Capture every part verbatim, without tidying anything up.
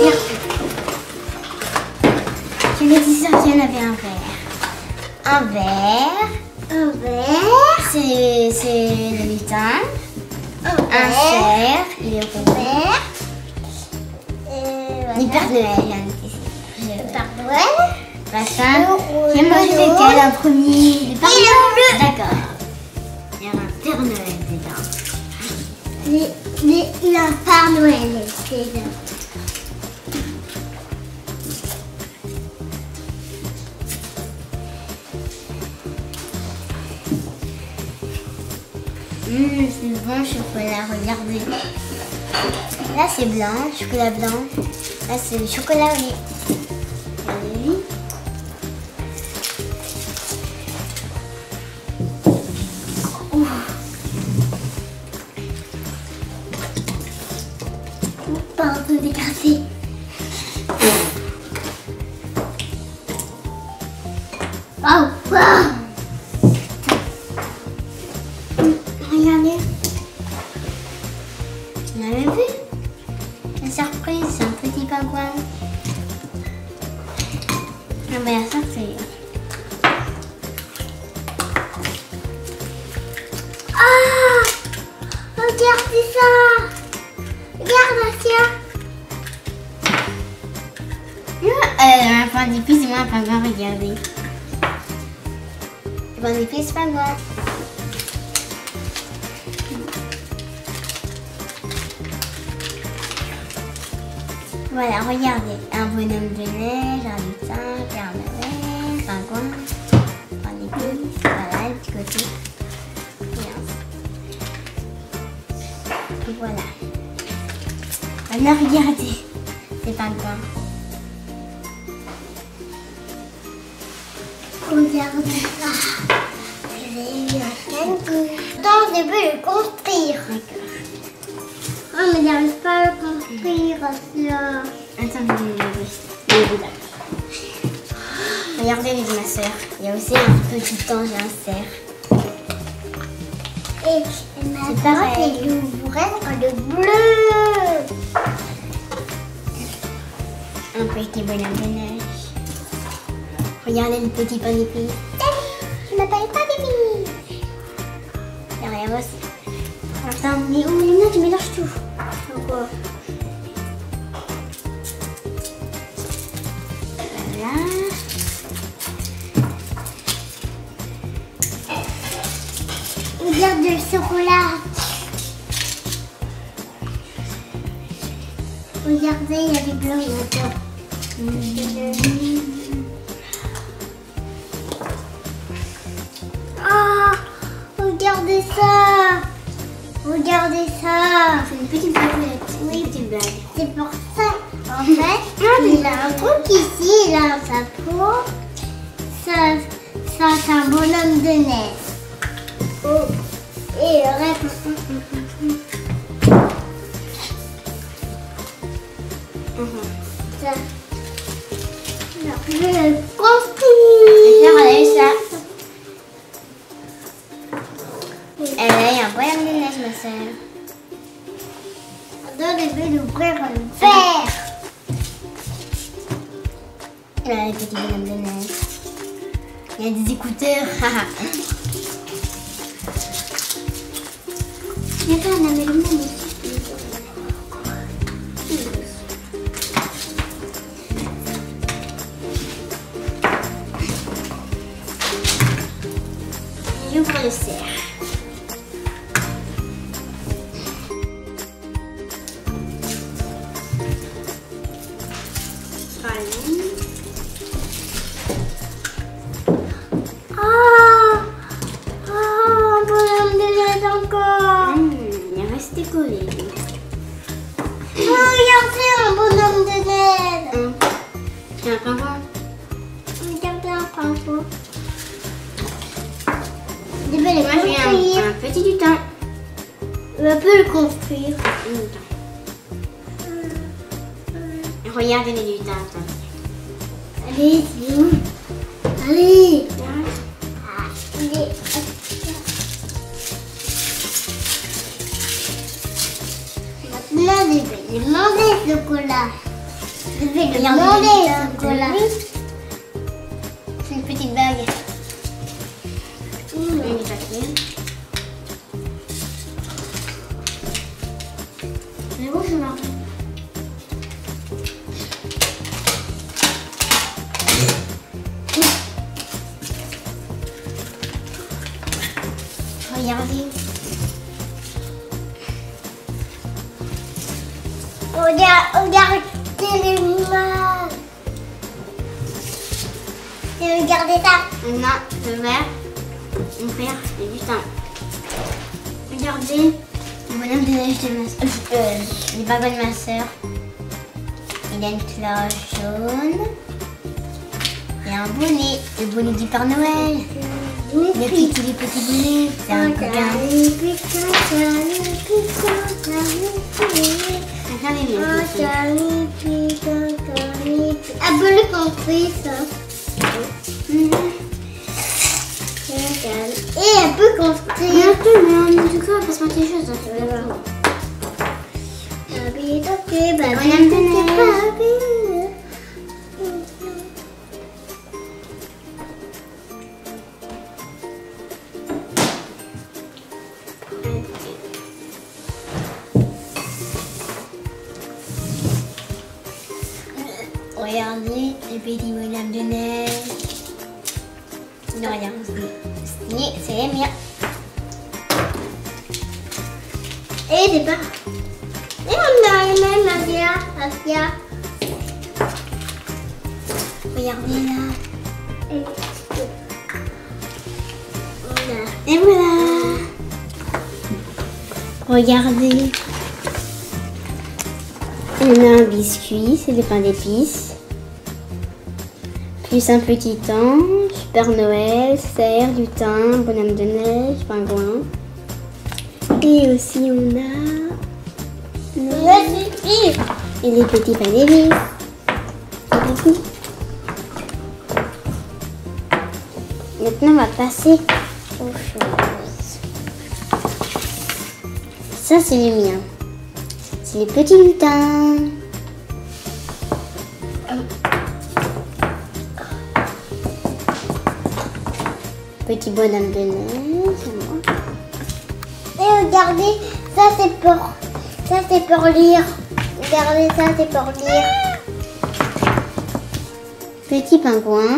bien. J'avais dit ça, qu'il y en avait un verre. Un verre. Un verre. C'est le lutin. Un verre. Il est au vert. Il perd de l'aile. Le Père Noël. Bassin. J'ai mangé lequel en premier? Le Père Noël. D'accord. Il y a un Père Noël dedans. Mais le Père Noël est dedans. Mmh, c'est bon chocolat, regardez. Là c'est blanc, chocolat blanc. Là c'est le chocolat au lait. Regardez. Ouh. Ouh, pardon d'écarter. Waouh, waouh. Regardez, vous l'avez vu? La surprise, c'est un petit pingouin. Ah ben ça c'est... Ah! Regardez ça! Regarde, tiens! Euh, un pain d'épices, moi un pingouin, regardez. Le pain d'épices, pingouin. Voilà, regardez, un bonhomme de neige, un lutin, Père Noël, un pingouin, un épice, voilà, le petit côté. Bien. Voilà. Maintenant, regardez, c'est pingouin. Regardez ça. J'ai eu un pingouin. Attends, je veux le construire. D'accord. Oh, mais j'arrive pas à le construire, là. Attends, je vais vous là. Regardez les de ma soeur. Il y a aussi un petit ange et un cerf. Et c'est pareil, c'est l'ouvrage de bleu. Un petit bonhomme de neige. Regardez le petit pain d'épices. Je m'appelle pain d'épices. Derrière aussi. Attends, mais où les notes, je mélange tout. Pourquoi ? Voilà. Regarde le chocolat. Regardez, il y a des blancs encore. Mmh. Oh, regardez ça. Regardez ça! C'est une petite blague. Oui, petite blague. C'est pour ça. En fait, il a un truc ici, il a un chapeau. Ça, ça c'est un bonhomme de neige. Oh. Et le reste. Ça. Alors, je vais le construire. Regardez ça. Elle a eu un bonhomme de neige, ma soeur. Attends, je vais l'ouvrir en verre. Elle a un petit bonhomme de neige. Il y a des écouteurs. Regarde, on avait le même. J'ouvre le cerf. On peut le construire. Mmh. Regardez les lutins. Allez, c'est où? Allez. Allez. Maintenant, je vais manger le chocolat. Je vais lui demander ce chocolat. C'est une petite bague. Mmh. Je vais lui passer. Mais bon, je marche. Mmh. Regardez. Regardez les mains. Regardez ça. Non, le verre. Mon père, c'est juste un. Regardez. Mon bonhomme de neige de ma soeur. Euh, le papa de ma soeur. Il a une fleur jaune. Et un bonnet. Le bonnet du Père Noël. Les petits, les petits bonnets. C'est un coquin. Ah, bon, le compris ça. Mm-hmm. Et elle peut construire. Mais en tout cas, on passe pas quelque chose. Regardez, le petit bonhomme de neige. Non, regardez, c'est les miens. Et c'est pas. Et on a les mêmes, Asia, Asia. Regardez là. Et voilà. Regardez. On a un biscuit, c'est des pains d'épices. Plus un petit ange, Père Noël, cerf, lutin, bonhomme de neige, pingouin. Et aussi on a... Le et les petits pains d'épices. Maintenant on va passer aux choses. Ça c'est les miens. C'est les petits lutins. Petit bonhomme de neige, c'est moi. Et regardez, ça c'est pour, ça c'est pour lire. Regardez, ça c'est pour lire. Petit pingouin.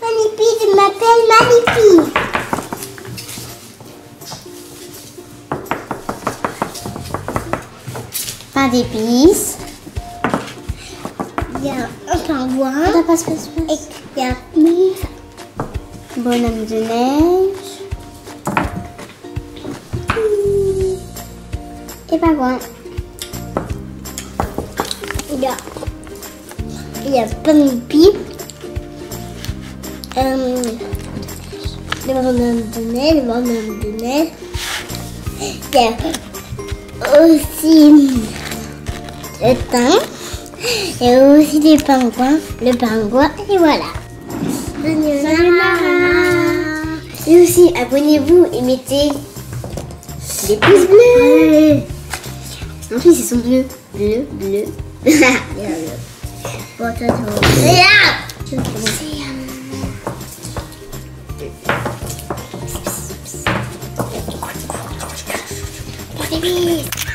Manipi, je m'appelle Manipi. Pain d'épices. Il y a un pingouin. Oh, passe, passe, passe. Et il y a un bonhomme de neige et pingouin. Il y a, il y a plein de pipes. Euh, le bonhomme de neige, le bonhomme de neige. Il y a aussi le thym. Il y a aussi des pingouins. Le pingouin et voilà. Salut Mara. Et aussi, abonnez-vous et mettez des pouces bleus. En plus, ils sont bleus. Bleu, bleu. Bon, attends. C'est là.